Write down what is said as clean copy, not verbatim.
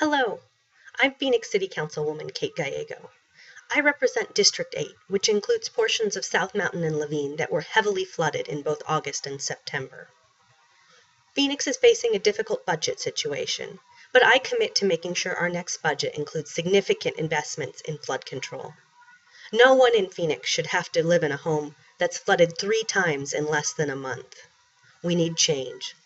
Hello, I'm Phoenix City Councilwoman Kate Gallego. I represent District 8, which includes portions of South Mountain and Laveen that were heavily flooded in both August and September. Phoenix is facing a difficult budget situation, but I commit to making sure our next budget includes significant investments in flood control. No one in Phoenix should have to live in a home that's flooded 3 times in less than a month. We need change.